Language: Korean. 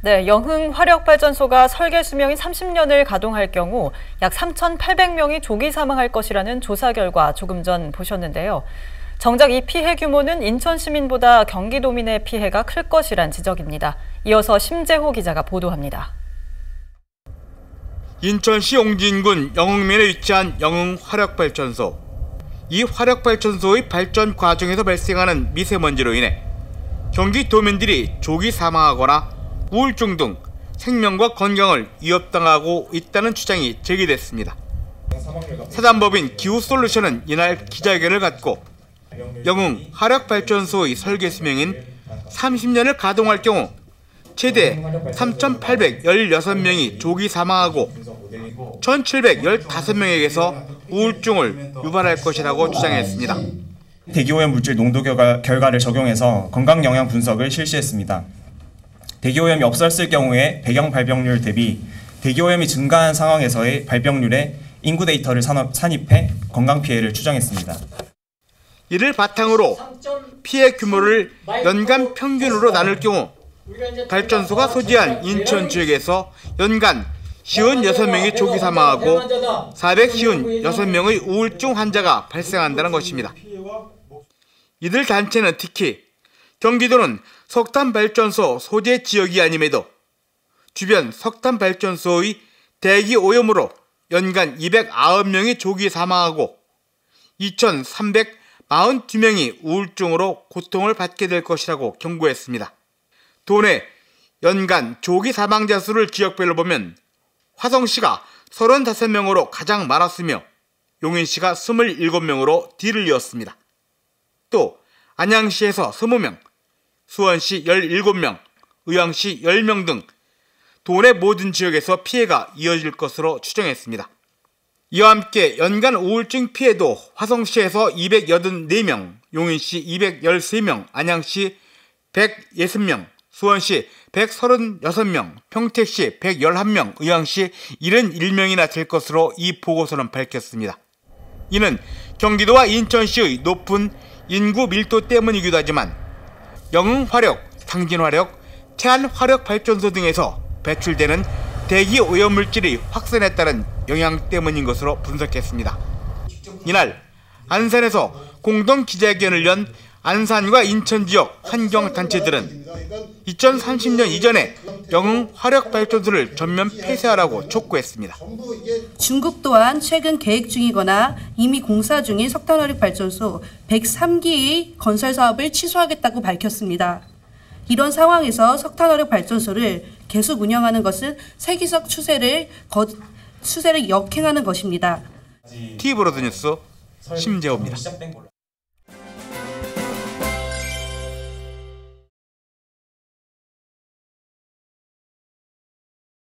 네, 영흥화력발전소가 설계 수명인 30년을 가동할 경우 약 3,800명이 조기 사망할 것이라는 조사 결과 조금 전 보셨는데요. 정작 이 피해 규모는 인천 시민보다 경기도민의 피해가 클 것이란 지적입니다. 이어서 심재호 기자가 보도합니다. 인천시 옹진군 영흥면에 위치한 영흥화력발전소. 이 화력발전소의 발전 과정에서 발생하는 미세먼지로 인해 경기도민들이 조기 사망하거나 우울증 등 생명과 건강을 위협당하고 있다는 주장이 제기됐습니다. 사단법인 기후솔루션은 이날 기자회견을 갖고 영흥 화력발전소의 설계 수명인 30년을 가동할 경우 최대 3,816명이 조기 사망하고 1,715명에게서 우울증을 유발할 것이라고 주장했습니다. 대기오염 물질 농도 결과를 적용해서 건강 영향 분석을 실시했습니다. 대기오염이 없었을 경우에 배경 발병률 대비 대기오염이 증가한 상황에서의 발병률에 인구 데이터를 산입해 건강 피해를 추정했습니다. 이를 바탕으로 피해 규모를 연간 평균으로 나눌 경우 발전소가 소재한 인천 지역에서 연간 56명이 조기 사망하고 456명의 우울증 환자가 발생한다는 것입니다. 이들 단체는 특히 경기도는 석탄발전소 소재 지역이 아님에도 주변 석탄발전소의 대기오염으로 연간 209명이 조기 사망하고 2,342명이 우울증으로 고통을 받게 될 것이라고 경고했습니다. 도내 연간 조기 사망자 수를 지역별로 보면 화성시가 35명으로 가장 많았으며 용인시가 27명으로 뒤를 이었습니다. 또 안양시에서 20명, 수원시 17명, 의왕시 10명 등 도내 모든 지역에서 피해가 이어질 것으로 추정했습니다. 이와 함께 연간 우울증 피해도 화성시에서 284명, 용인시 213명, 안양시 160명, 수원시 136명, 평택시 111명, 의왕시 71명이나 될 것으로 이 보고서는 밝혔습니다. 이는 경기도와 인천시의 높은 인구 밀도 때문이기도 하지만 영흥화력, 당진화력, 태안화력 발전소 등에서 배출되는 대기 오염물질이 확산에 따른 영향 때문인 것으로 분석했습니다. 이날 안산에서 공동 기자회견을 연 안산과 인천 지역 환경단체들은 2030년 이전에 영흥화력발전소를 전면 폐쇄하라고 촉구했습니다. 중국 또한 최근 계획 중이거나 이미 공사 중인 석탄화력발전소 103기의 건설 사업을 취소하겠다고 밝혔습니다. 이런 상황에서 석탄화력발전소를 계속 운영하는 것은 세계적 추세를 역행하는 것입니다. 티브로드 뉴스 심재호입니다.